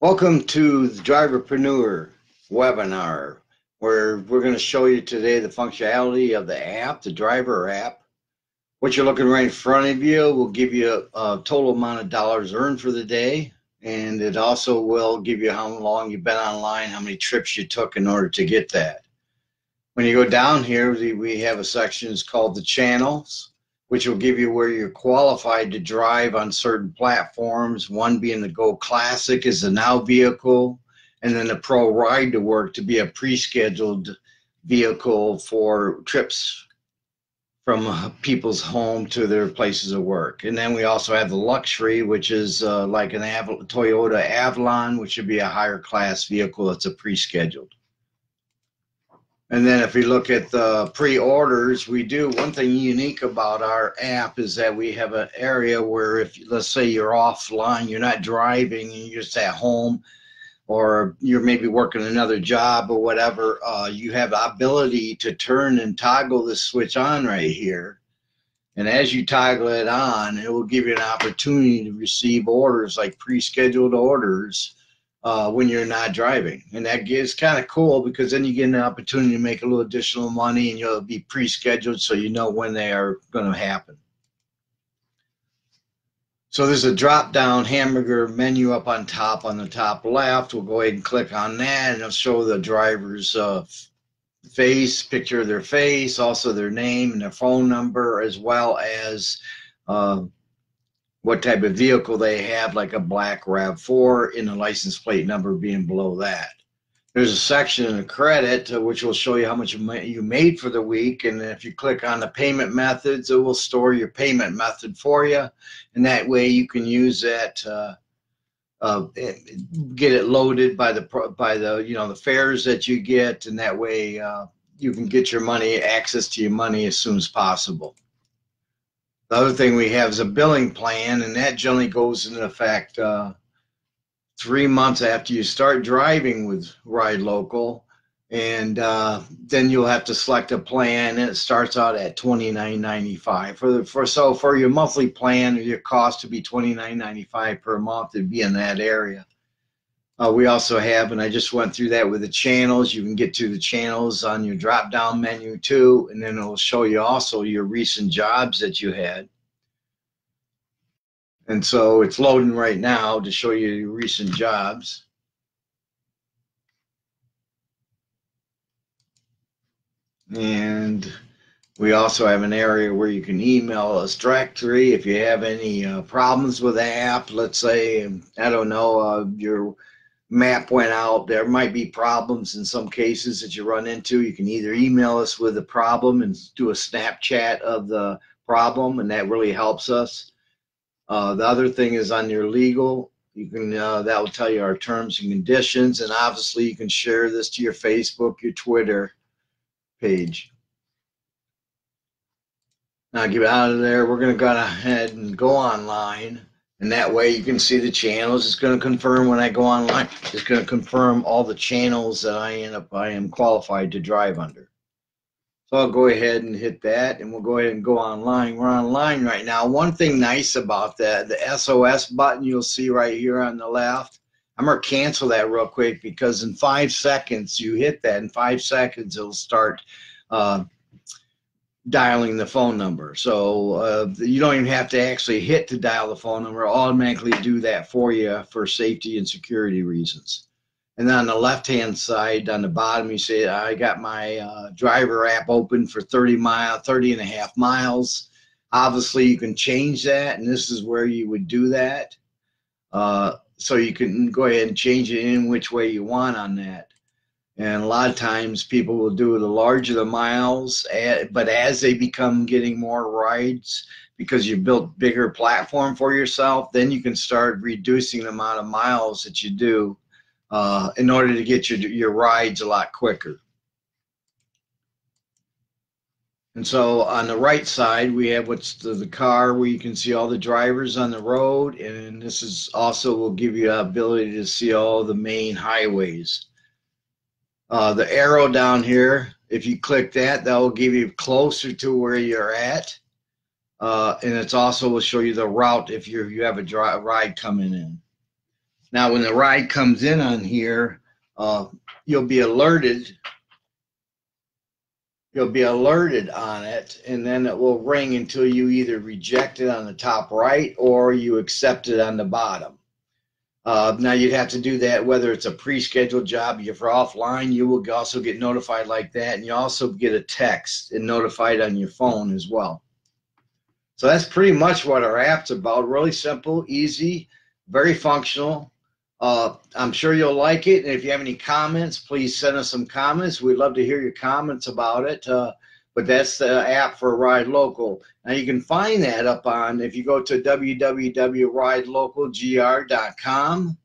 Welcome to the Driverpreneur webinar, where we're going to show you today the functionality of the app, the driver app. What you're looking right in front of you will give you a total amount of dollars earned for the day, and it also will give you how long you've been online, how many trips you took in order to get that. When you go down here, we have a section that's called the channels, which will give you where you're qualified to drive on certain platforms, one being the Go Classic is the now vehicle, and then the Pro Ride to Work to be a pre-scheduled vehicle for trips from people's home to their places of work. And then we also have the luxury, which is like an Toyota Avalon, which would be a higher class vehicle that's a pre-scheduled. And then if we look at the pre-orders, one thing unique about our app is that we have an area where if, let's say you're offline, you're not driving, you're just at home, or you're maybe working another job or whatever, you have the ability to turn and toggle this switch on right here. And as you toggle it on, it will give you an opportunity to receive orders, like pre-scheduled orders, when you're not driving. And that is kind of cool, because then you get an opportunity to make a little additional money, and you'll be pre-scheduled so you know when they are going to happen. So there's a drop-down hamburger menu up on top left. We'll go ahead and click on that, and it'll show the driver's face, picture of their face, also their name and their phone number, as well as what type of vehicle they have, like a black RAV4, and the license plate number being below that. There's a section in the credit which will show you how much you made for the week, and if you click on the payment methods, it will store your payment method for you, and that way you can use that, get it loaded by the the fares that you get, and that way you can get your money, access to your money as soon as possible. The other thing we have is a billing plan, and that generally goes into effect 3 months after you start driving with Ride Local, and then you'll have to select a plan, and it starts out at $29.95. So for your monthly plan, your cost would be $29.95 per month. It'd be in that area. We also have, and I just went through that with the channels. You can get to the channels on your drop-down menu too, and then it'll show you also your recent jobs that you had. And so it's loading right now to show you your recent jobs. And we also have an area where you can email us directly if you have any problems with the app. Let's say, I don't know, your map went out. There might be problems in some cases that you run into. You can either email us with a problem and do a Snapchat of the problem, and that really helps us. The other thing is on your legal, you can that will tell you our terms and conditions, and obviously you can share this to your Facebook, your Twitter page. Now get out of there. We're going to go ahead and go online, and that way you can see the channels. It's going to confirm when I go online. It's going to confirm all the channels that I am qualified to drive under. So I'll go ahead and hit that, and we'll go ahead and go online. We're online right now. One thing nice about that, the SOS button you'll see right here on the left, I'm going to cancel that real quick, because in 5 seconds, you hit that. In 5 seconds, it'll start dialing the phone number. So you don't even have to actually hit to dial the phone number. It'll automatically do that for you for safety and security reasons. And then on the left-hand side, on the bottom, you see I got my driver app open for 30 and a half miles. Obviously, you can change that, and this is where you would do that. So you can go ahead and change it in which way you want on that. And a lot of times, people will do the larger the miles, but as they become getting more rides, because you built bigger platform for yourself, then you can start reducing the amount of miles that you do, in order to get your rides a lot quicker. And so on the right side, we have what's the car, where you can see all the drivers on the road, and this is also will give you the ability to see all the main highways. The arrow down here, if you click that, that will give you closer to where you're at, and it's also will show you the route if you have a ride coming in. Now when the ride comes in on here, you'll be alerted. You'll be alerted on it, and then it will ring until you either reject it on the top right or you accept it on the bottom. Now you'd have to do that whether it's a pre-scheduled job. If you're offline, you will also get notified like that, and you also get a text and notified on your phone as well. So that's pretty much what our app's about. Really simple, easy, very functional. I'm sure you'll like it, and if you have any comments, please send us some comments. We'd love to hear your comments about it, but that's the app for Ride Local. Now you can find that up on, if you go to www.ridelocalgr.com,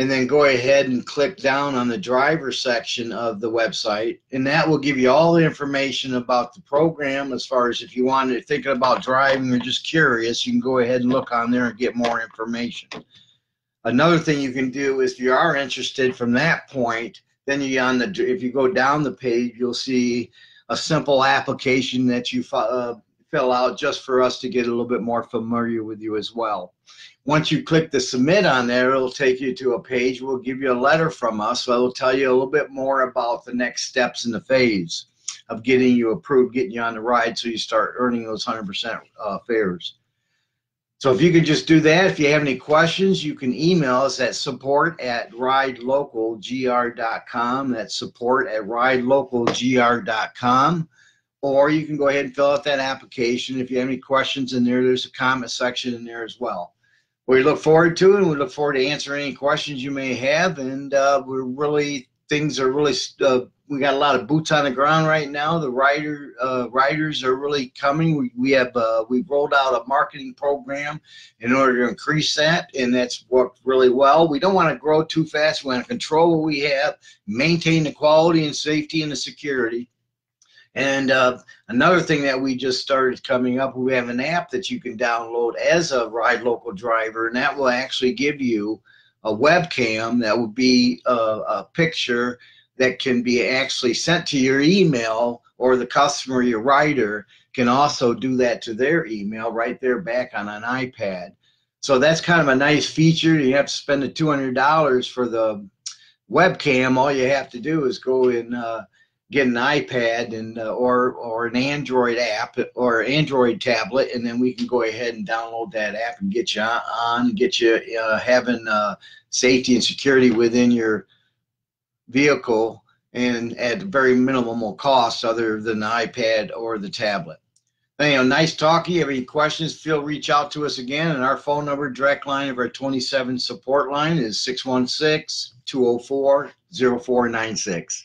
and then go ahead and click down on the driver section of the website, and that will give you all the information about the program. As far as if you want to thinking about driving or just curious, you can go ahead and look on there and get more information. Another thing you can do is if you are interested from that point, then you on the, if you go down the page, you'll see a simple application that you fill out just for us to get a little bit more familiar with you as well. Once you click the submit on there, it'll take you to a page. We'll give you a letter from us, so it'll tell you a little bit more about the next steps in the phase of getting you approved, getting you on the ride, so you start earning those 100% fares. So if you could just do that. If you have any questions, you can email us at support@ridelocalgr.com. That's support@ridelocalgr.com. Or you can go ahead and fill out that application. If you have any questions in there, there's a comment section in there as well. We look forward to it, and we look forward to answering any questions you may have. And we're really, things are really, we got a lot of boots on the ground right now. The riders are really coming. We've rolled out a marketing program in order to increase that, and that's worked really well. We don't want to grow too fast. We want to control what we have, maintain the quality and safety and the security. And another thing that we just started coming up, we have an app that you can download as a Ride Local driver, and that will actually give you a webcam that will be a picture that can be actually sent to your email, or the customer, your rider, can also do that to their email right there back on an iPad. So that's kind of a nice feature. You have to spend the $200 for the webcam. All you have to do is go and get an iPad and or an Android app or Android tablet, and then we can go ahead and download that app and get you on, get you having safety and security within your vehicle, and at very minimal cost other than the iPad or the tablet. Anyhow, nice talking. If you have any questions, feel reach out to us again, and our phone number, direct line of our 27 support line, is 616-204-0496.